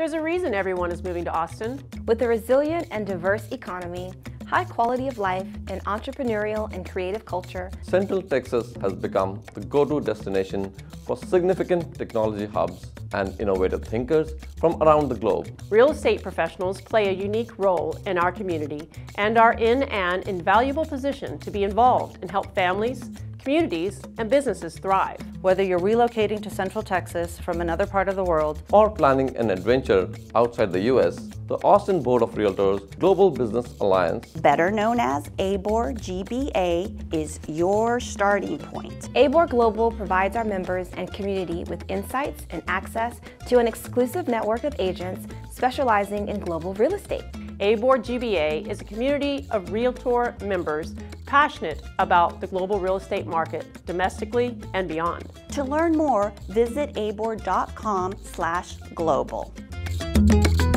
There's a reason everyone is moving to Austin. With a resilient and diverse economy, high quality of life, and entrepreneurial and creative culture, Central Texas has become the go-to destination for significant technology hubs and innovative thinkers from around the globe. Real estate professionals play a unique role in our community and are in an invaluable position to be involved and help families, communities, and businesses thrive. Whether you're relocating to Central Texas from another part of the world or planning an adventure outside the U.S., the Austin Board of Realtors Global Business Alliance, better known as ABOR GBA, is your starting point. ABOR Global provides our members and community with insights and access to an exclusive network of agents specializing in global real estate. ABOR GBA is a community of Realtor members passionate about the global real estate market domestically and beyond. To learn more, visit abor.com/global.